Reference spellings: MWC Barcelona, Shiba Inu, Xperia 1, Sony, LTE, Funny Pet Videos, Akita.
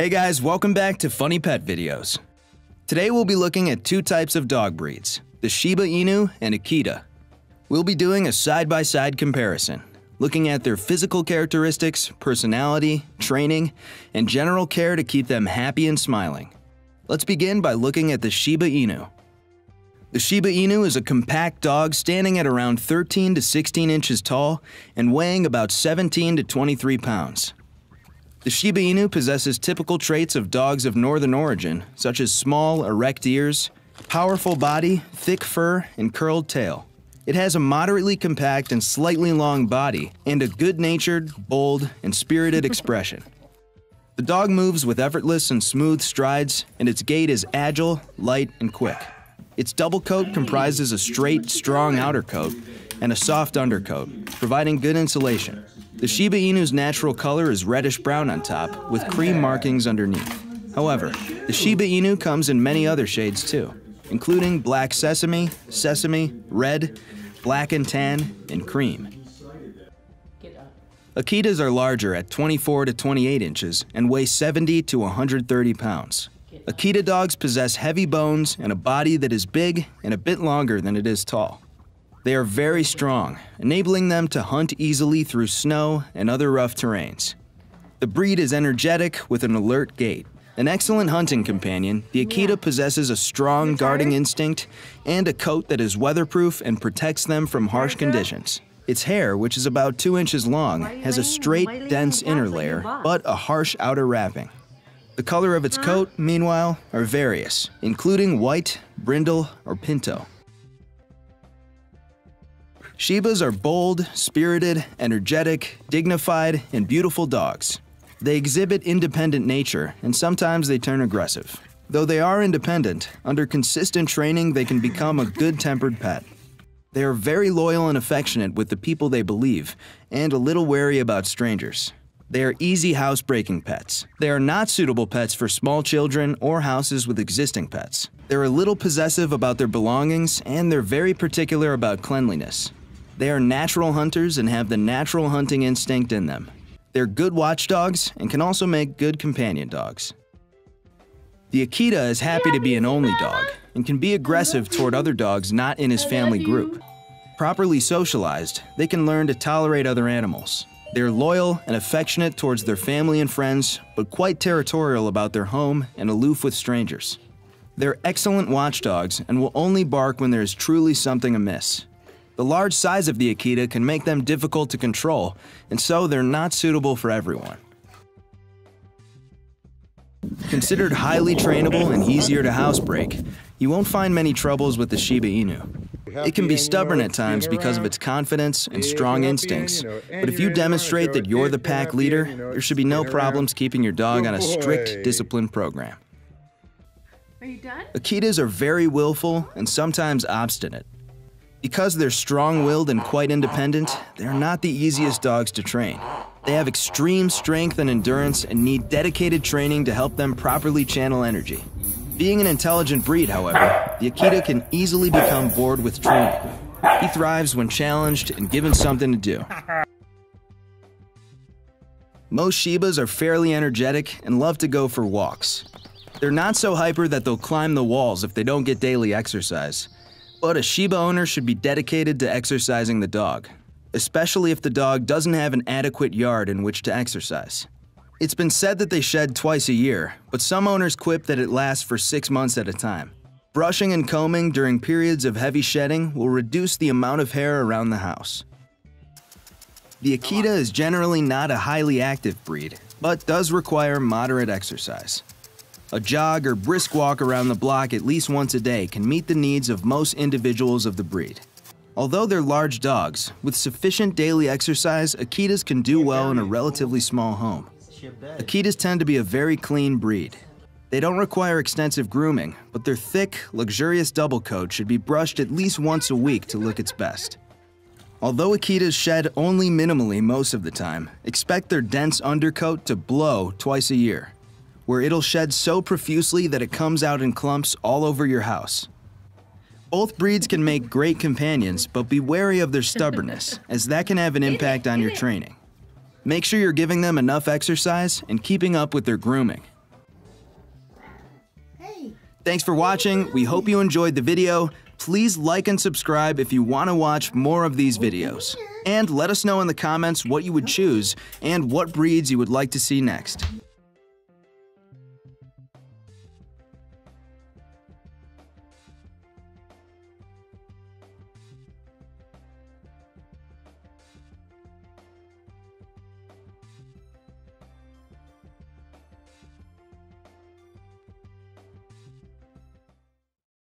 Hey guys, welcome back to Funny Pet Videos. Today we'll be looking at two types of dog breeds, the Shiba Inu and Akita. We'll be doing a side-by-side comparison, looking at their physical characteristics, personality, training, and general care to keep them happy and smiling. Let's begin by looking at the Shiba Inu. The Shiba Inu is a compact dog standing at around 13 to 16 inches tall and weighing about 17 to 23 pounds. The Shiba Inu possesses typical traits of dogs of northern origin, such as small, erect ears, powerful body, thick fur, and curled tail. It has a moderately compact and slightly long body, and a good-natured, bold, and spirited expression. The dog moves with effortless and smooth strides, and its gait is agile, light, and quick. Its double coat comprises a straight, strong outer coat and a soft undercoat, providing good insulation. The Shiba Inu's natural color is reddish-brown on top, with cream markings underneath. However, the Shiba Inu comes in many other shades too, including black sesame, sesame, red, black and tan, and cream. Akitas are larger at 24 to 28 inches and weigh 70 to 130 pounds. Akita dogs possess heavy bones and a body that is big and a bit longer than it is tall. They are very strong, enabling them to hunt easily through snow and other rough terrains. The breed is energetic with an alert gait. An excellent hunting companion, the Akita possesses a strong guarding instinct and a coat that is weatherproof and protects them from harsh conditions. Its hair, which is about 2 inches long, has a straight, dense inner layer, but a harsh outer wrapping. The color of its coat, meanwhile, are various, including white, brindle, or pinto. Shibas are bold, spirited, energetic, dignified, and beautiful dogs. They exhibit independent nature, and sometimes they turn aggressive. Though they are independent, under consistent training they can become a good-tempered pet. They are very loyal and affectionate with the people they believe, and a little wary about strangers. They are easy housebreaking pets. They are not suitable pets for small children or houses with existing pets. They're a little possessive about their belongings, and they're very particular about cleanliness. They are natural hunters and have the natural hunting instinct in them. They're good watchdogs and can also make good companion dogs. The Akita is happy to be an only dog and can be aggressive toward other dogs not in his family group. Properly socialized, they can learn to tolerate other animals. They're loyal and affectionate towards their family and friends, but quite territorial about their home and aloof with strangers. They're excellent watchdogs and will only bark when there is truly something amiss. The large size of the Akita can make them difficult to control, and so they're not suitable for everyone. Considered highly trainable and easier to housebreak, you won't find many troubles with the Shiba Inu. It can be stubborn at times because of its confidence and strong instincts, but if you demonstrate that you're the pack leader, there should be no problems keeping your dog on a strict discipline program. Are you done? Akitas are very willful and sometimes obstinate. Because they're strong-willed and quite independent, they're not the easiest dogs to train. They have extreme strength and endurance and need dedicated training to help them properly channel energy. Being an intelligent breed, however, the Akita can easily become bored with training. He thrives when challenged and given something to do. Most Shibas are fairly energetic and love to go for walks. They're not so hyper that they'll climb the walls if they don't get daily exercise. But a Shiba owner should be dedicated to exercising the dog, especially if the dog doesn't have an adequate yard in which to exercise. It's been said that they shed twice a year, but some owners quip that it lasts for 6 months at a time. Brushing and combing during periods of heavy shedding will reduce the amount of hair around the house. The Akita is generally not a highly active breed, but does require moderate exercise. A jog or brisk walk around the block at least once a day can meet the needs of most individuals of the breed. Although they're large dogs, with sufficient daily exercise, Akitas can do well in a relatively small home. Akitas tend to be a very clean breed. They don't require extensive grooming, but their thick, luxurious double coat should be brushed at least once a week to look its best. Although Akitas shed only minimally most of the time, expect their dense undercoat to blow twice a year, where it'll shed so profusely that it comes out in clumps all over your house. Both breeds can make great companions, but be wary of their stubbornness, as that can have an impact on your training. Make sure you're giving them enough exercise and keeping up with their grooming. Thanks for watching. We hope you enjoyed the video. Please like and subscribe if you want to watch more of these videos. And let us know in the comments what you would choose and what breeds you would like to see next.